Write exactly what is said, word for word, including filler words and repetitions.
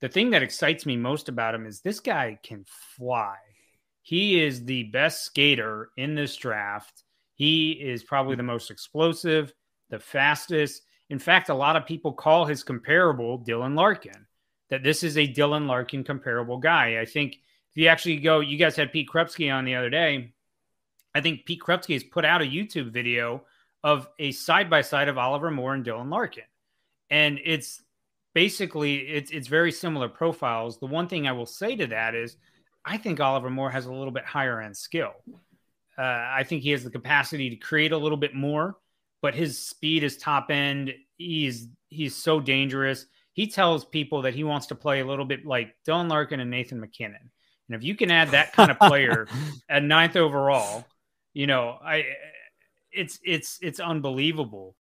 the thing that excites me most about him is this guy can fly. He is the best skater in this draft. He is probably the most explosive, the fastest. In fact, a lot of people call his comparable Dylan Larkin, that this is a Dylan Larkin comparable guy. I think if you actually go, you guys had Pete Krepsky on the other day. I think Pete Krepsky has put out a YouTube video of a side-by-side of Oliver Moore and Dylan Larkin. And it's basically, it's it's very similar profiles. The one thing I will say to that is I think Oliver Moore has a little bit higher end skill. Uh, I think he has the capacity to create a little bit more, but his speed is top end. He's, he's so dangerous. He tells people that he wants to play a little bit like Dylan Larkin and Nathan McKinnon. And if you can add that kind of player at ninth overall, you know, I, it's, it's, it's unbelievable.